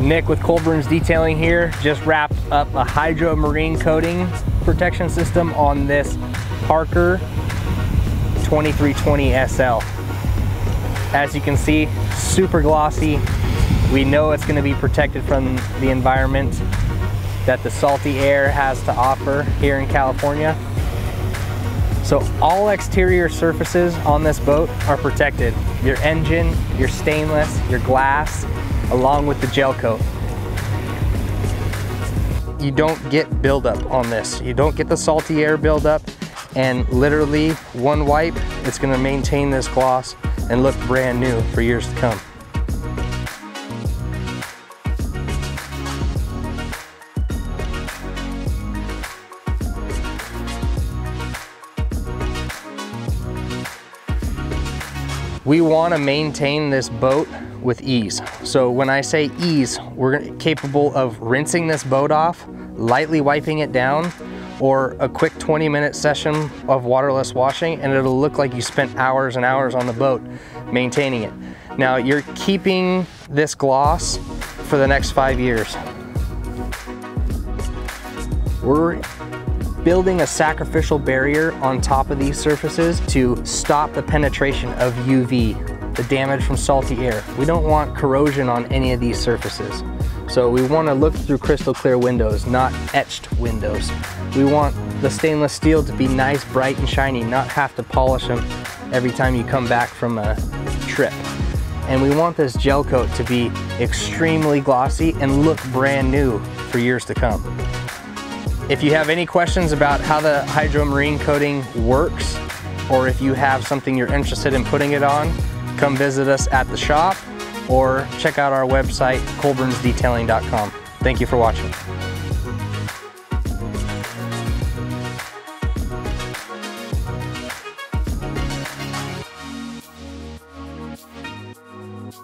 Nick with Colburn's Detailing here. Just wrapped up a hydro marine coating protection system on this Parker 2320 SL. As you can see, super glossy. We know it's going to be protected from the environment that the salty air has to offer here in California. So all exterior surfaces on this boat are protected. Your engine, your stainless, your glass, along with the gel coat. You don't get buildup on this. You don't get the salty air buildup, and literally one wipe, it's gonna maintain this gloss and look brand new for years to come. We wanna maintain this boat with ease. So when I say ease, we're capable of rinsing this boat off, lightly wiping it down, or a quick 20-minute session of waterless washing, and it'll look like you spent hours and hours on the boat maintaining it. Now, you're keeping this gloss for the next 5 years. We're building a sacrificial barrier on top of these surfaces to stop the penetration of UV, the damage from salty air. We don't want corrosion on any of these surfaces. So we want to look through crystal clear windows, not etched windows. We want the stainless steel to be nice, bright, and shiny, not have to polish them every time you come back from a trip. And we want this gel coat to be extremely glossy and look brand new for years to come. If you have any questions about how the hydro marine coating works, or if you have something you're interested in putting it on, come visit us at the shop or check out our website, colbernsdetailing.com. Thank you for watching.